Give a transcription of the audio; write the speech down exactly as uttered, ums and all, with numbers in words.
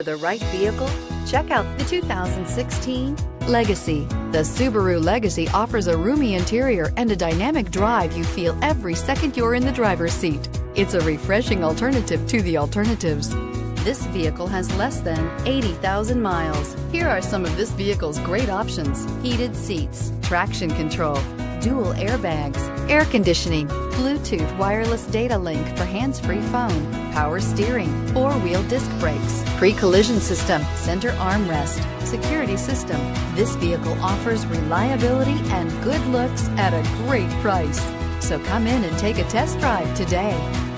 For the right vehicle, check out the two thousand sixteen Legacy. The Subaru Legacy offers a roomy interior and a dynamic drive you feel every second you're in the driver's seat. It's a refreshing alternative to the alternatives. This vehicle has less than eighty thousand miles. Here are some of this vehicle's great options: heated seats, traction control, dual airbags, air conditioning, Bluetooth wireless data link for hands-free phone, power steering, four-wheel disc brakes, pre-collision system, center armrest, security system. This vehicle offers reliability and good looks at a great price. So come in and take a test drive today.